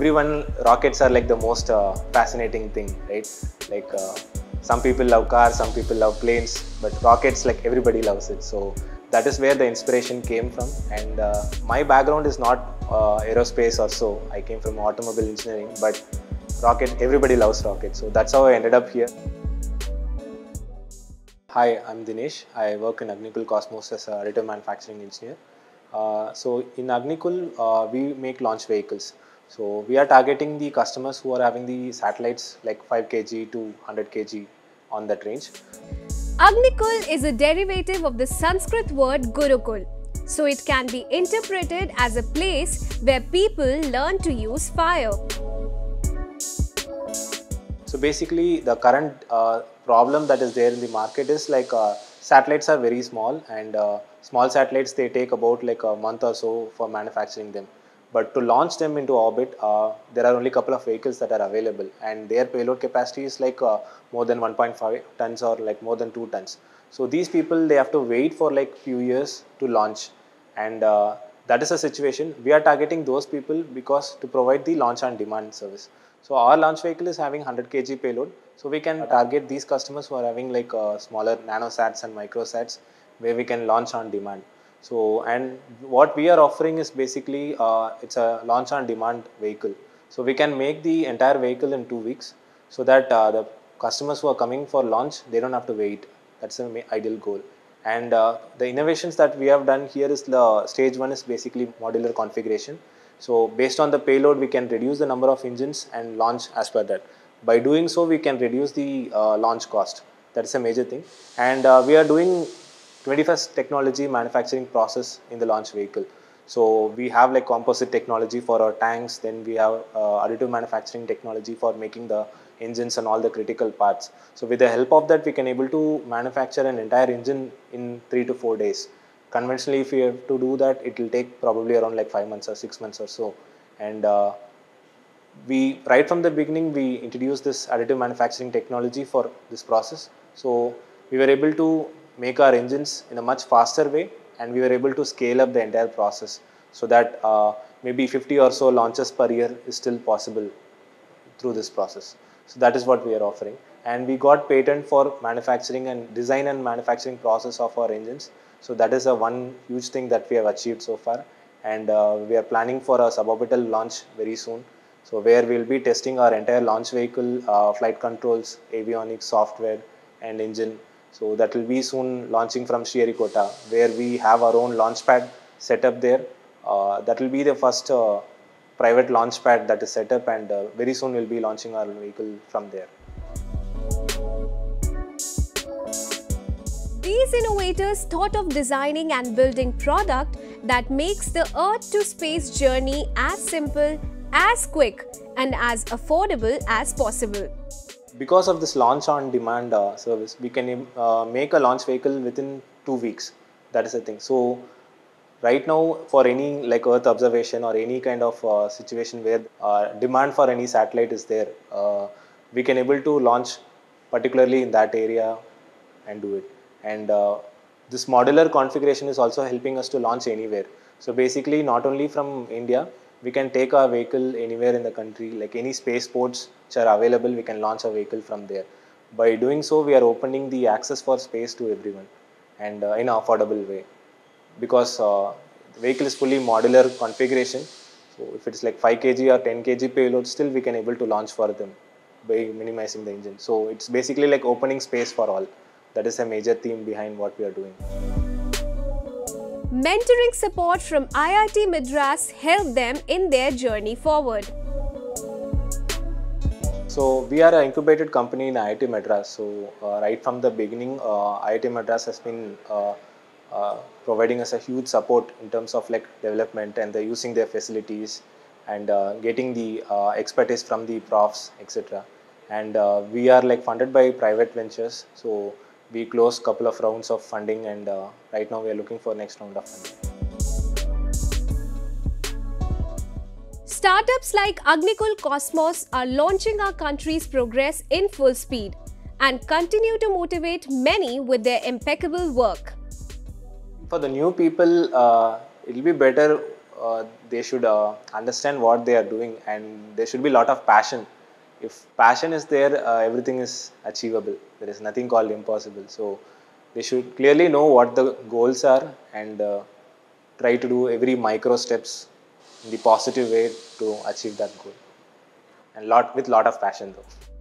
everyone, rockets are like the most fascinating thing, right? Like some people love cars, some people love planes, but rockets, like everybody loves it. So that is where the inspiration came from. And my background is not aerospace or so. I came from automobile engineering, but rocket, everybody loves rockets. So that's how I ended up here. Hi, I'm Dinesh. I work in Agnikul Cosmos as a return manufacturing engineer. So in Agnikul, we make launch vehicles. So we are targeting the customers who are having the satellites like 5 kg to 100 kg on that range. Agnikul is a derivative of the Sanskrit word gurukul. So it can be interpreted as a place where people learn to use fire. So basically the current problem that is there in the market is like satellites are very small, and small satellites, they take about like a month or so for manufacturing them. But to launch them into orbit, there are only a couple of vehicles that are available, and their payload capacity is like more than 1.5 tons or like more than 2 tons. So these people, they have to wait for like few years to launch, and that is a situation. We are targeting those people because to provide the launch on demand service. So our launch vehicle is having 100 kg payload. So we can target these customers who are having like smaller nanosats and microsats where we can launch on demand. So, and what we are offering is basically, it's a launch on demand vehicle. So we can make the entire vehicle in 2 weeks so that the customers who are coming for launch, they don't have to wait. That's an ideal goal. And the innovations that we have done here is the stage 1 is basically modular configuration. So based on the payload, we can reduce the number of engines and launch as per that. By doing so, we can reduce the launch cost. That's a major thing. And we are doing 21st technology manufacturing process in the launch vehicle. So we have like composite technology for our tanks, then we have additive manufacturing technology for making the engines and all the critical parts. So with the help of that, we can able to manufacture an entire engine in 3 to 4 days. Conventionally, if you have to do that, it will take probably around like 5 months or 6 months or so. And we, right from the beginning, we introduced this additive manufacturing technology for this process. So we were able to make our engines in a much faster way, and we were able to scale up the entire process so that maybe 50 or so launches per year is still possible through this process. So that is what we are offering. And we got patent for manufacturing and design and manufacturing process of our engines. So that is a one huge thing that we have achieved so far. And we are planning for a suborbital launch very soon. So where we will be testing our entire launch vehicle, flight controls, avionics, software and engine. So that will be soon launching from Sriharikota, where we have our own launch pad set up there. That will be the first private launch pad that is set up, and very soon we'll be launching our vehicle from there. These innovators thought of designing and building product that makes the Earth to space journey as simple, as quick and as affordable as possible. Because of this launch on demand service, we can make a launch vehicle within 2 weeks. That is the thing. So right now, for any like Earth observation or any kind of situation where demand for any satellite is there, we can able to launch particularly in that area and do it. And this modular configuration is also helping us to launch anywhere. So basically, not only from India, we can take our vehicle anywhere in the country, like any spaceports which are available, we can launch our vehicle from there. By doing so, we are opening the access for space to everyone, and in an affordable way. Because the vehicle is fully modular configuration, so if it's like 5 kg or 10 kg payload, still we can able to launch for them by minimizing the engine. So it's basically like opening space for all. That is a major theme behind what we are doing. Mentoring support from IIT Madras helped them in their journey forward. So we are an incubated company in IIT Madras. So right from the beginning, IIT Madras has been providing us a huge support in terms of like development, and they're using their facilities and getting the expertise from the profs, etc. And we are like funded by private ventures. So we closed a couple of rounds of funding, and right now we are looking for next round of funding. Startups like Agnikul Cosmos are launching our country's progress in full speed and continue to motivate many with their impeccable work. For the new people, it will be better they should understand what they are doing, and there should be a lot of passion. If passion is there, everything is achievable. There is nothing called impossible. So they should clearly know what the goals are and try to do every micro steps in the positive way to achieve that goal. And with lot of passion though.